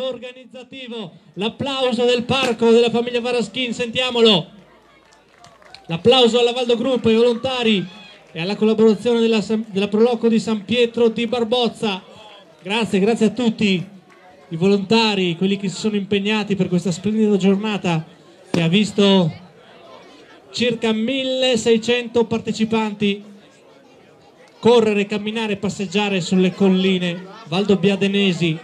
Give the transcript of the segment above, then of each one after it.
organizzativo, l'applauso del parco della famiglia Varaschin, sentiamolo, l'applauso alla Valdo Gruppo, ai volontari e alla collaborazione della Proloco di San Pietro di Barbozza. Grazie a tutti i volontari, quelli che si sono impegnati per questa splendida giornata che ha visto circa 1600 partecipanti correre, camminare e passeggiare sulle colline valdobbiadenesi.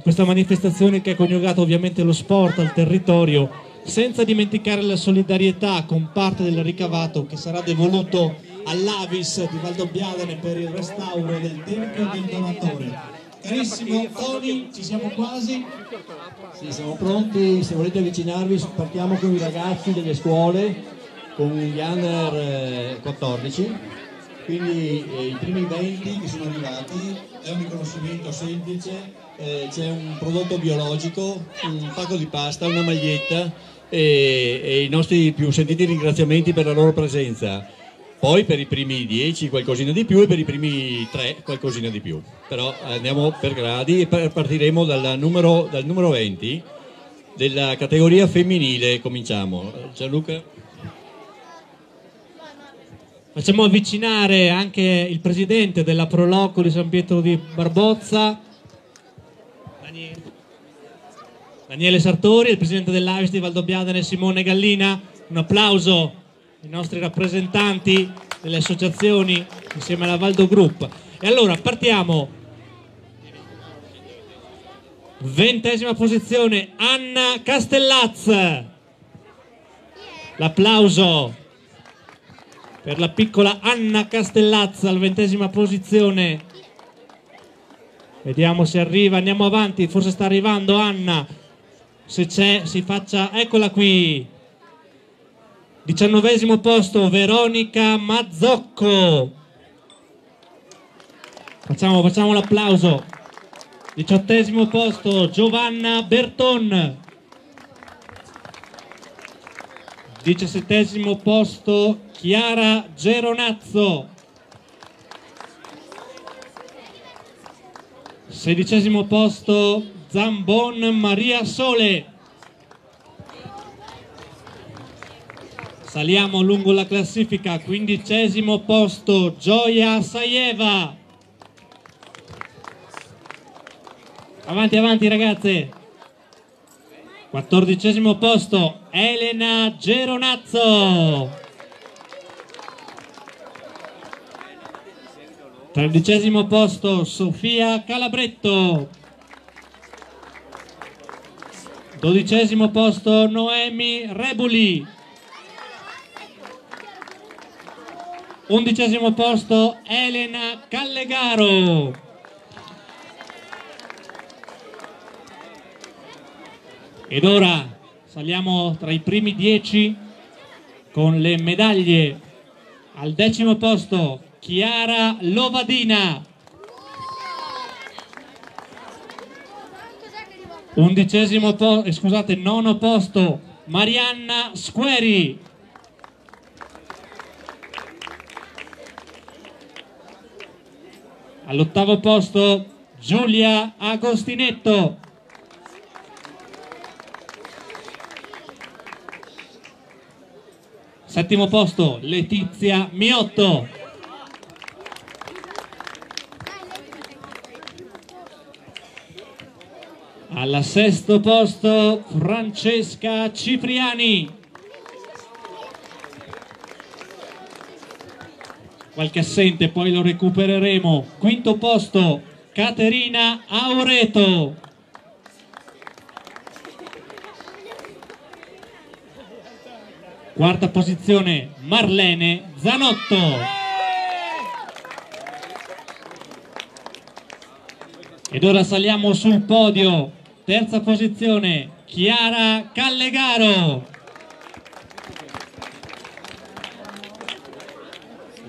Questa manifestazione che ha coniugato ovviamente lo sport al territorio, senza dimenticare la solidarietà con parte del ricavato che sarà devoluto all'Avis di Valdobbiadene per il restauro del tempio del donatore. Carissimo Tony, ci siamo quasi? Sì, siamo pronti, se volete avvicinarvi partiamo con i ragazzi delle scuole, con gli under 14. Quindi i primi 20 che sono arrivati, è un riconoscimento semplice, c'è un prodotto biologico, un pacco di pasta, una maglietta e i nostri più sentiti ringraziamenti per la loro presenza. Poi per i primi 10 qualcosina di più e per i primi 3 qualcosina di più. Però andiamo per gradi e partiremo dal numero 20 della categoria femminile. Cominciamo. Gianluca. Facciamo avvicinare anche il presidente della Proloco di San Pietro di Barbozza, Daniele Sartori, e il presidente dell'Avis di Valdobbiadene Simone Gallina. Un applauso ai nostri rappresentanti delle associazioni insieme alla Valdo Gruppo. E allora partiamo. 20ª posizione, Anna Castellaz. L'applauso per la piccola Anna Castellaz al 20ª posizione. Vediamo se arriva, andiamo avanti, forse sta arrivando Anna, se c'è si faccia, eccola qui. 19º posto, Veronica Mazzocco, facciamo l'applauso. 18º posto, Giovanna Berton. 17º posto, Chiara Geronazzo. 16º posto, Zambon Maria Sole. Saliamo lungo la classifica. 15º posto, Gioia Saieva. Avanti ragazze. 14º posto, Elena Geronazzo. 13º posto, Sofia Calabretto. 12º posto, Noemi Rebuli. 11º posto, Elena Callegaro. 。Ed ora saliamo tra i primi 10 con le medaglie. Al 10º posto, Chiara Lovadina. 9º posto, Marianna Squeri. 8º posto, Giulia Agostinetto. 7º posto, Letizia Miotto. 9º posto, Francesca Cipriani. Qualche assente, poi lo recupereremo. 5º posto, Caterina Aureto. 4ª posizione, Marlene Zanotto. Ed ora saliamo sul podio. 3ª posizione, Chiara Callegaro.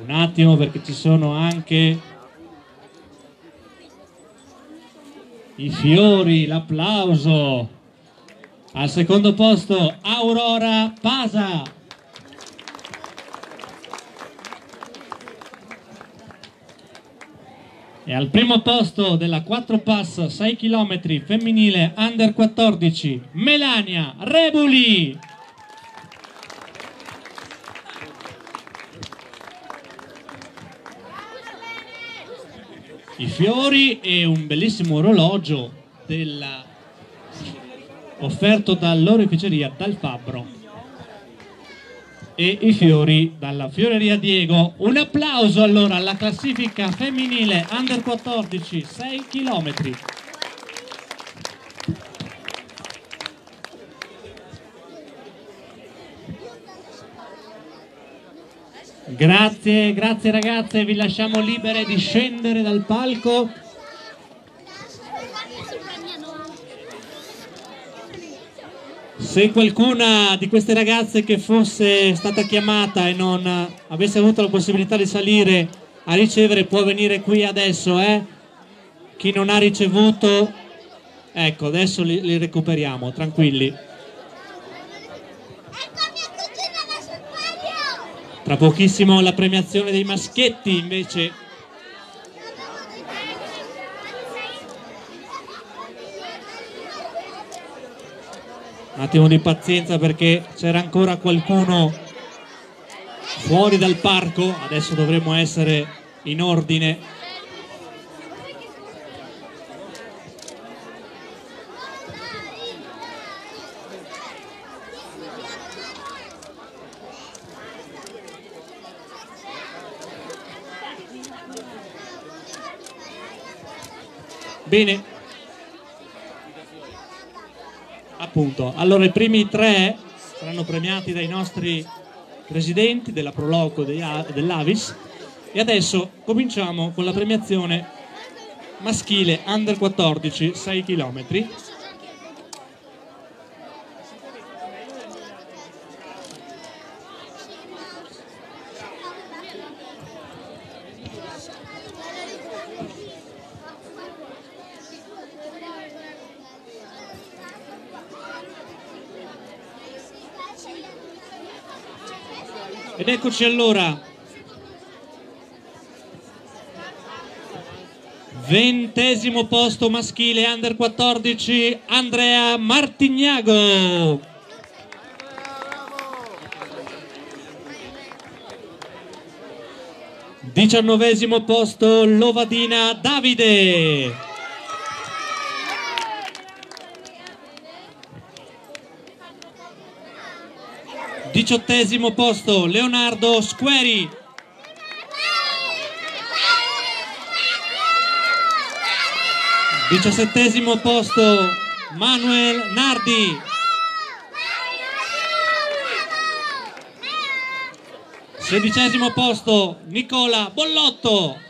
Un attimo perché ci sono anche i fiori, l'applauso. Al 2º posto, Aurora Pasa. E al primo posto della 4 pass 6 km femminile under 14 Melania Rebuli. I fiori e un bellissimo orologio offerto dall'oreficeria Dal Fabbro e i fiori dalla Fioreria Diego. Un applauso allora alla classifica femminile under 14 6 km. Grazie ragazze, vi lasciamo libere di scendere dal palco. Se qualcuna di queste ragazze che fosse stata chiamata e non avesse avuto la possibilità di salire a ricevere, può venire qui adesso, Chi non ha ricevuto, ecco, adesso li recuperiamo, tranquilli. Tra pochissimo la premiazione dei maschietti invece. Un attimo di pazienza perché c'era ancora qualcuno fuori dal parco, adesso dovremo essere in ordine. Bene, appunto, allora i primi tre saranno premiati dai nostri presidenti della Proloco dell'Avis e adesso cominciamo con la premiazione maschile under 14 6 km. Ed eccoci allora, 20° posto maschile under 14 Andrea Martignago. Bravo. 19° posto Lovadina Davide. 18° posto Leonardo Squeri. 17° posto Manuel Nardi. 16° posto Nicola Bollotto.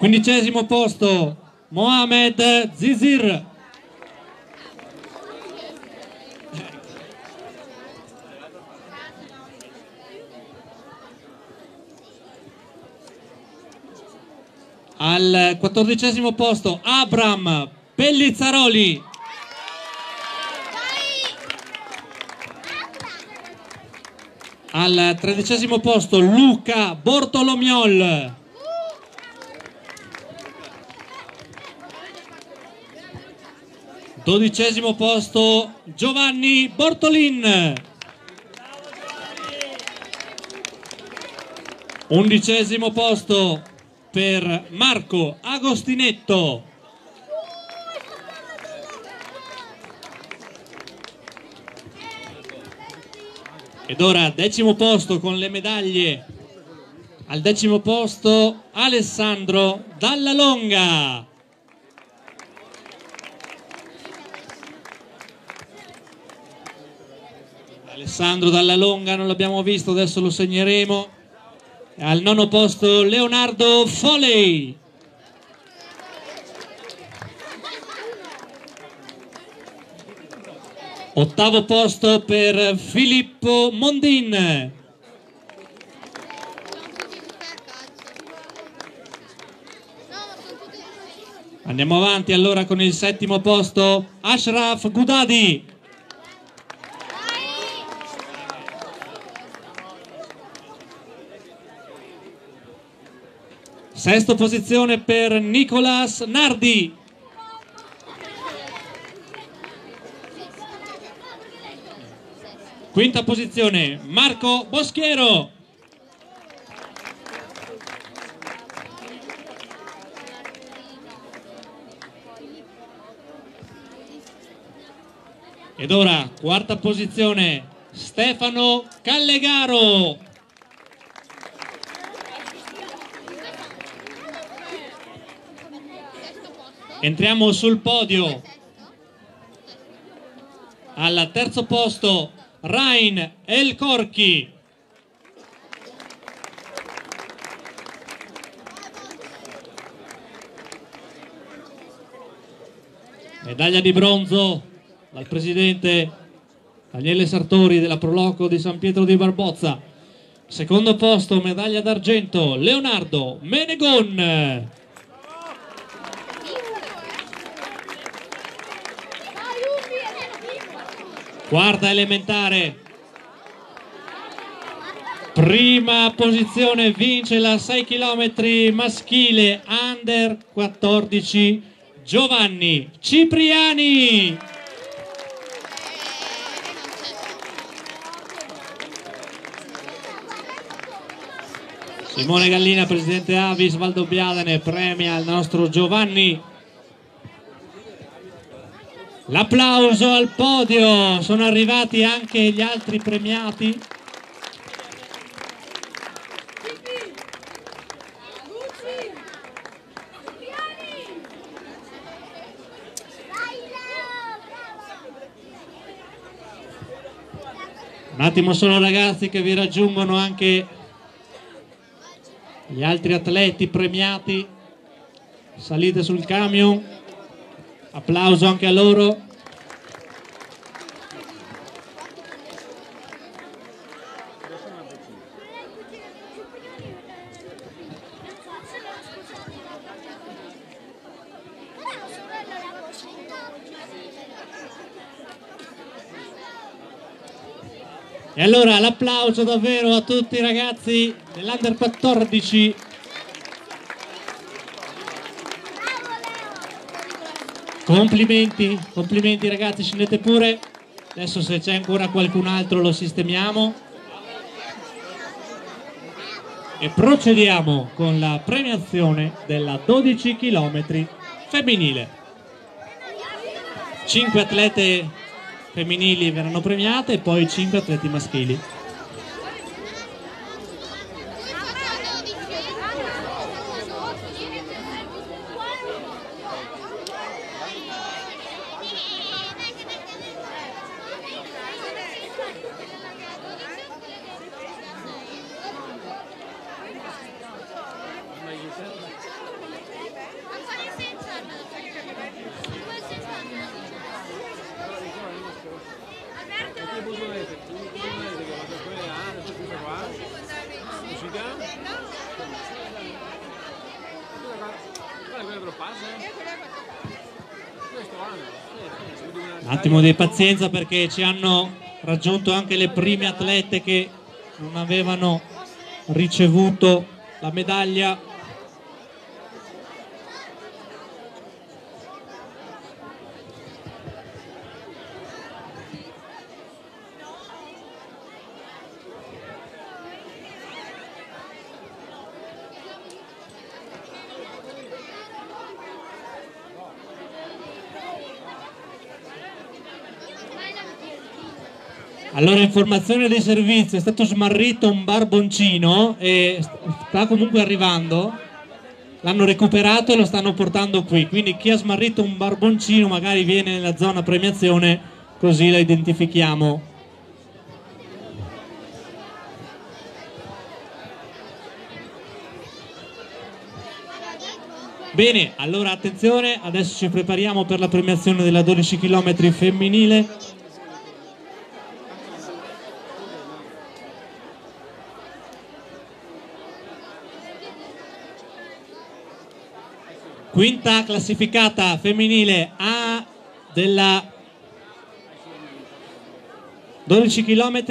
15° posto Mohamed Zizir. 14° posto Abram Pellizzaroli. 13° posto Luca Bortolomiol. 12° posto Giovanni Bortolin. 11° posto per Marco Agostinetto. 10° posto con le medaglie. Al 10° posto Alessandro Dalla Longa. 9° non l'abbiamo visto, adesso lo segneremo. Al 9° posto Leonardo Foley. 8° posto per Filippo Mondin. 9. Andiamo avanti allora con il 7° posto Ashraf Gudadi. Sesta posizione per Nicolas Nardi. Quinta posizione Marco Boschiero. Ed ora quarta posizione Stefano Callegaro. Entriamo sul podio. Al terzo posto Rain El Corchi. Medaglia di bronzo dal presidente Daniele Sartori della Proloco di San Pietro di Barbozza. Secondo posto medaglia d'argento Leonardo Menegon. Quarta elementare, prima posizione vince la 6 km maschile under 14 Giovanni Cipriani. Simone Gallina, presidente Avis Valdobbiadene, premia il nostro Giovanni. L'applauso al podio, sono arrivati anche gli altri premiati. Un attimo solo ragazzi che vi raggiungono anche gli altri atleti premiati, salite sul camion. Applauso anche a loro. E allora l'applauso davvero a tutti i ragazzi dell'Under 14. Complimenti, complimenti ragazzi, scendete pure. Adesso se c'è ancora qualcun altro lo sistemiamo. E procediamo con la premiazione della 12 km femminile. 5 atlete femminili verranno premiate e poi 5 atleti maschili. Un attimo di pazienza perché ci hanno raggiunto anche le prime atlete che non avevano ricevuto la medaglia. Allora, informazione di servizio, è stato smarrito un barboncino e sta comunque arrivando, l'hanno recuperato e lo stanno portando qui, quindi chi ha smarrito un barboncino magari viene nella zona premiazione così la identifichiamo. Bene, allora attenzione, adesso ci prepariamo per la premiazione della 12 km femminile. Quinta classificata femminile A della 12 km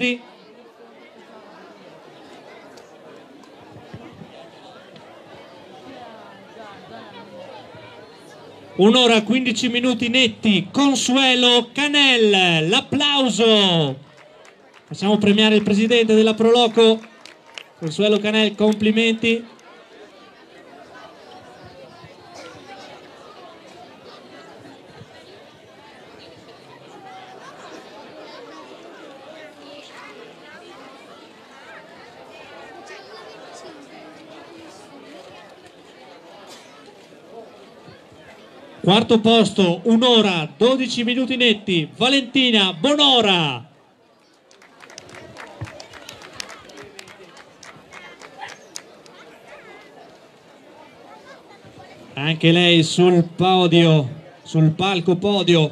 Un'ora 15 minuti netti, Consuelo Canel, l'applauso! Facciamo premiare il presidente della Proloco, Consuelo Canel, complimenti. Quarto posto, 1 ora, 12 minuti netti, Valentina Bonora. Anche lei sul podio, sul palco podio.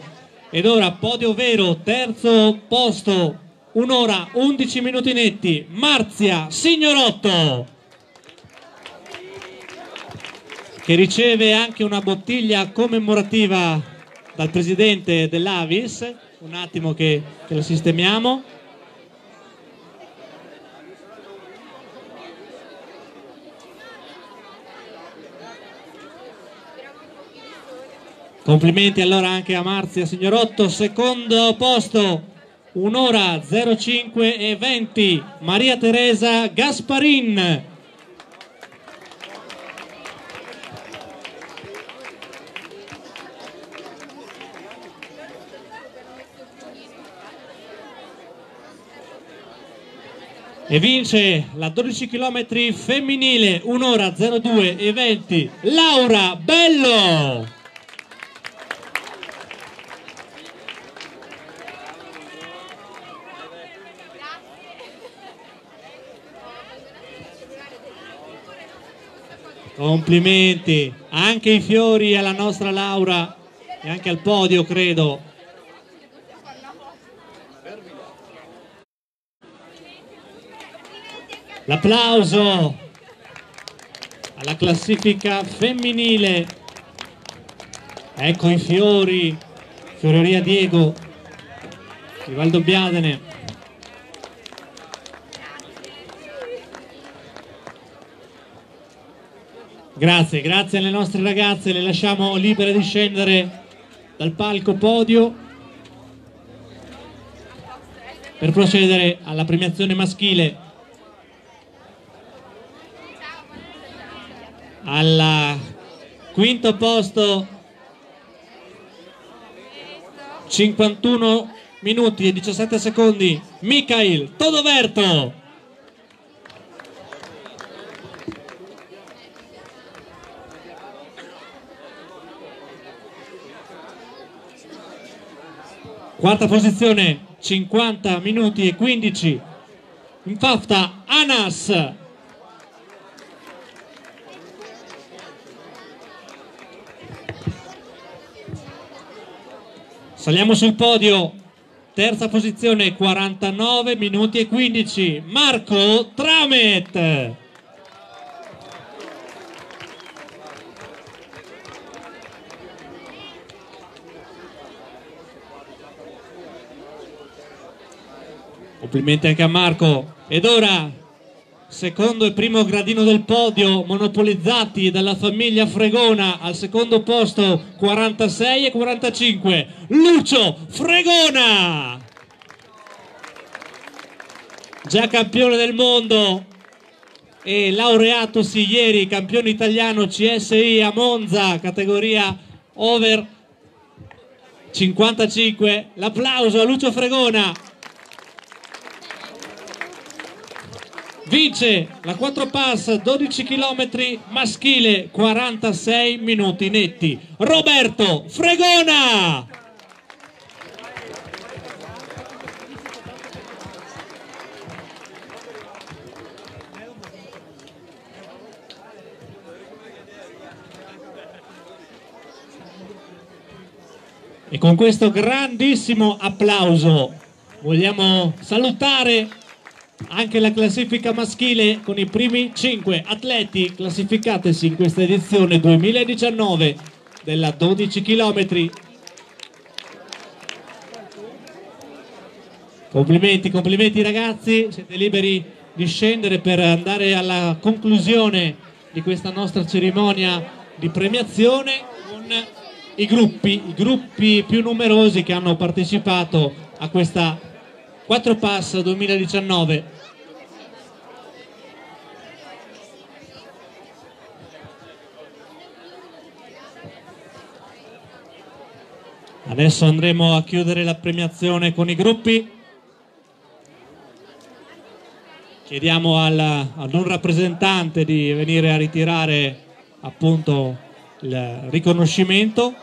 Ed ora podio vero, terzo posto, 1 ora, 11 minuti netti, Marzia Signorotto, che riceve anche una bottiglia commemorativa dal presidente dell'Avis. Un attimo che la sistemiamo. Complimenti allora anche a Marzia Signorotto. Secondo posto, 1 ora 05 e 20, Maria Teresa Gasparin. E vince la 12 km femminile, 1 ora 02 e 20, Laura Bello. Complimenti, anche i fiori alla nostra Laura e anche al podio, credo. L'applauso alla classifica femminile. Ecco i fiori, Fioreria Diego di Valdobbiadene. Grazie, grazie alle nostre ragazze, le lasciamo libere di scendere dal palco podio per procedere alla premiazione maschile. Al quinto posto, 51 minuti e 17 secondi, Michael Todoverto. Quarta posizione, 50 minuti e 15, Infafta Anas. Saliamo sul podio, terza posizione, 49 minuti e 15, Marco Tramet. Complimenti anche a Marco. Ed ora, secondo e primo gradino del podio, monopolizzati dalla famiglia Fregona. Al secondo posto, 46 e 45, Lucio Fregona, già campione del mondo e laureatosi ieri campione italiano CSI a Monza, categoria over 55. L'applauso a Lucio Fregona. Vince la 4 pass 12 km maschile, 46 minuti netti, Roberto Fregona. E con questo grandissimo applauso vogliamo salutare anche la classifica maschile con i primi 5 atleti classificatesi in questa edizione 2019 della 12 km. Complimenti, complimenti ragazzi, siete liberi di scendere per andare alla conclusione di questa nostra cerimonia di premiazione con i gruppi più numerosi che hanno partecipato a questa 4 Passa 2019. Adesso andremo a chiudere la premiazione con i gruppi. Chiediamo ad un rappresentante di venire a ritirare appunto il riconoscimento.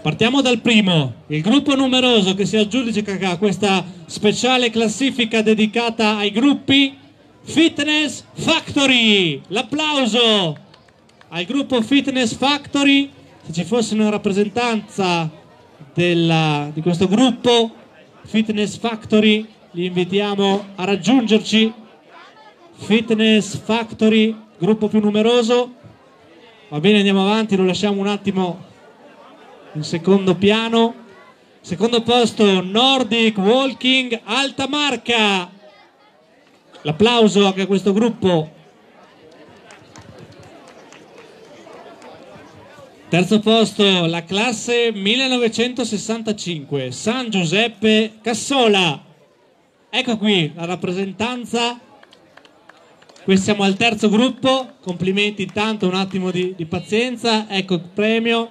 Partiamo dal primo, il gruppo numeroso che si aggiudica a questa speciale classifica dedicata ai gruppi Fitness Factory. L'applauso al gruppo Fitness Factory. Se ci fosse una rappresentanza di questo gruppo Fitness Factory, li invitiamo a raggiungerci. Fitness Factory, gruppo più numeroso. Va bene, andiamo avanti, lo lasciamo un attimo in secondo piano. Secondo posto, Nordic Walking Altamarca. L'applauso anche a questo gruppo. Terzo posto, la classe 1965, San Giuseppe Cassola. Ecco qui la rappresentanza. Qui siamo al terzo gruppo. Complimenti intanto, un attimo di pazienza. Ecco il premio,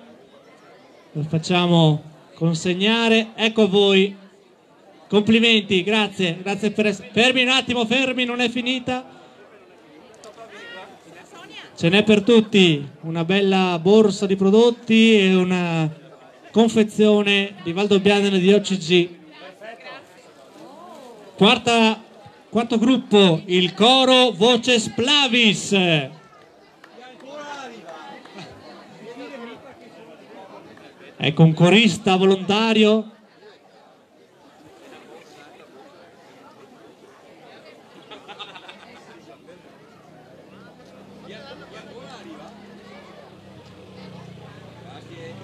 lo facciamo consegnare, ecco a voi, complimenti, grazie, grazie per essere... Fermi un attimo, fermi, non è finita, ce n'è per tutti, una bella borsa di prodotti e una confezione di Valdobbiadene di OCG. Quarto gruppo, il coro Voces Plavis. Ecco un corista volontario.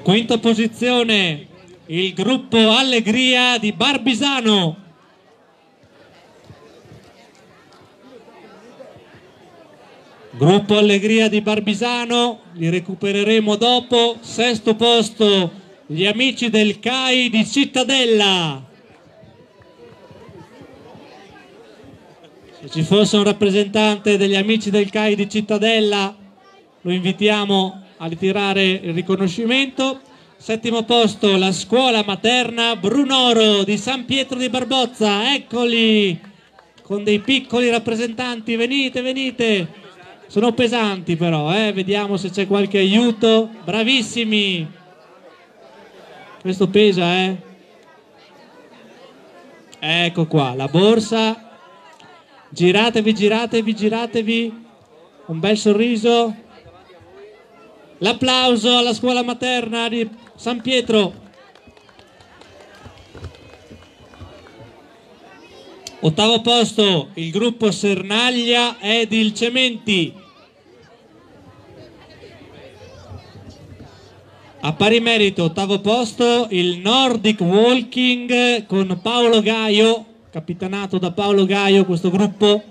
Quinta posizione, il gruppo Allegria di Barbisano. Gruppo Allegria di Barbisano, li recupereremo dopo. Sesto posto, gli amici del CAI di Cittadella. Se ci fosse un rappresentante degli amici del CAI di Cittadella, lo invitiamo a ritirare il riconoscimento. Settimo posto, la scuola materna Brunoro di San Pietro di Barbozza. Eccoli, con dei piccoli rappresentanti, venite, venite. Sono pesanti però, vediamo se c'è qualche aiuto. Bravissimi. Questo pesa, Ecco qua, la borsa. Giratevi, giratevi, giratevi. Un bel sorriso. L'applauso alla scuola materna di San Pietro. Ottavo posto, il gruppo Sernaglia ed il Cementi. A pari merito, ottavo posto, il Nordic Walking con Paolo Gaio, capitanato da Paolo Gaio questo gruppo.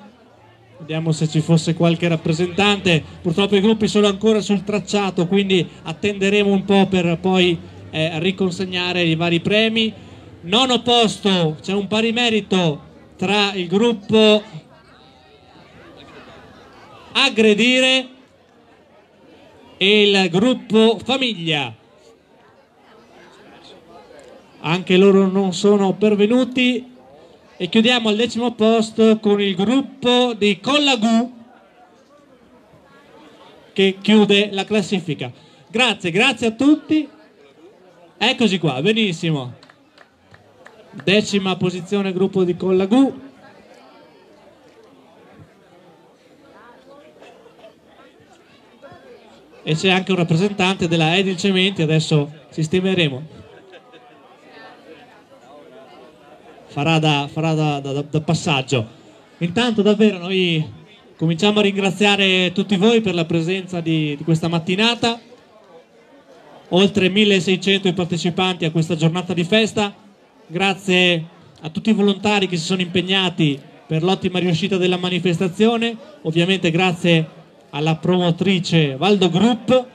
Vediamo se ci fosse qualche rappresentante. Purtroppo i gruppi sono ancora sul tracciato, quindi attenderemo un po' per poi riconsegnare i vari premi. Nono posto, c'è un pari merito tra il gruppo Aggredire e il gruppo Famiglia. Anche loro non sono pervenuti. E chiudiamo al decimo posto con il gruppo di Collagù che chiude la classifica. Grazie, grazie a tutti. Eccoci qua, benissimo. Decima posizione, gruppo di Collagù. E c'è anche un rappresentante della Edil Cementi, adesso sistemeremo. Farà da passaggio. Intanto davvero noi Cominciamo a ringraziare tutti voi per la presenza di questa mattinata. Oltre 1600 i partecipanti a questa giornata di festa. Grazie a tutti i volontari che si sono impegnati per l'ottima riuscita della manifestazione. Ovviamente grazie alla promotrice Valdo Gruppo,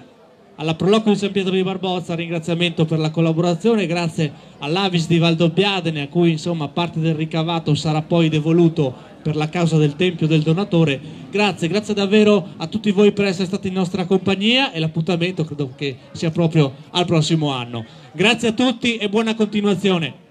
alla Proloco di San Pietro di Barbozza, ringraziamento per la collaborazione. Grazie all'Avis di Valdobbiadene, a cui insomma parte del ricavato sarà poi devoluto per la causa del Tempio del Donatore. Grazie davvero a tutti voi per essere stati in nostra compagnia, e l'appuntamento credo che sia proprio al prossimo anno. Grazie a tutti e buona continuazione.